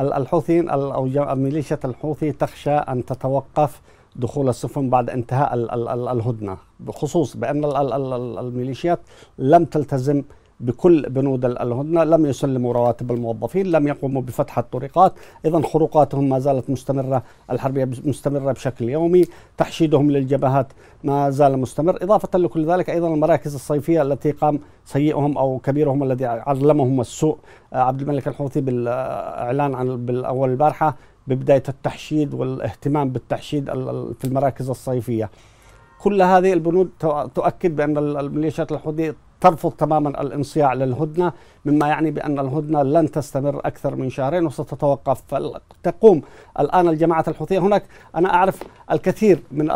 الحوثيين أو ميليشيا الحوثي تخشى أن تتوقف دخول السفن بعد انتهاء الهدنة، بخصوص بأن الميليشيات لم تلتزم بكل بنود الهدنة، لم يسلموا رواتب الموظفين، لم يقوموا بفتح الطرقات، إذن خروقاتهم ما زالت مستمرة، الحربية مستمرة بشكل يومي، تحشيدهم للجبهات ما زال مستمر، إضافة لكل ذلك أيضا المراكز الصيفية التي قام سيئهم أو كبيرهم الذي علمهم السوء عبد الملك الحوثي بالإعلان عن أول البارحة ببداية التحشيد والاهتمام بالتحشيد في المراكز الصيفية. كل هذه البنود تؤكد بأن الميليشيات الحوثي ترفض تماما الانصياع للهدنة، مما يعني بأن الهدنة لن تستمر أكثر من شهرين وستتوقف. فتقوم الآن الجماعات الحوثية هناك، أنا أعرف الكثير من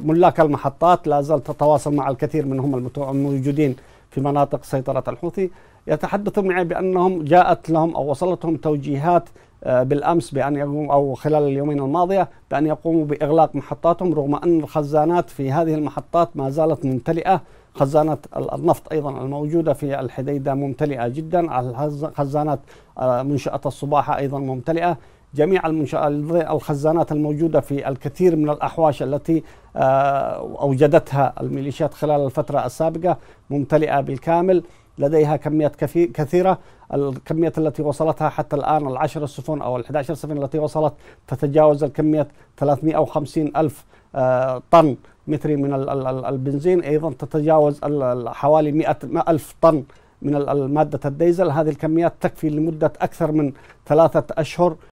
ملاك المحطات، لا زال تتواصل مع الكثير منهم الموجودين في مناطق سيطرة الحوثي، يتحدثون معي بأنهم جاءت لهم أو وصلتهم توجيهات بالأمس بأن يقوموا أو خلال اليومين الماضية بأن يقوموا بإغلاق محطاتهم، رغم أن الخزانات في هذه المحطات ما زالت ممتلئة، خزانة النفط أيضا الموجودة في الحديدة ممتلئة جدا، خزانات منشأة الصباحة أيضا ممتلئة، جميع الخزانات الموجودة في الكثير من الأحواش التي أوجدتها الميليشيات خلال الفترة السابقة ممتلئة بالكامل، لديها كميات كثيرة. الكمية التي وصلتها حتى الآن 10 سفن أو 11 سفن التي وصلت تتجاوز الكمية 350 ألف طن متري من البنزين، أيضا تتجاوز حوالي 100 ألف طن من مادة الديزل. هذه الكميات تكفي لمدة أكثر من 3 أشهر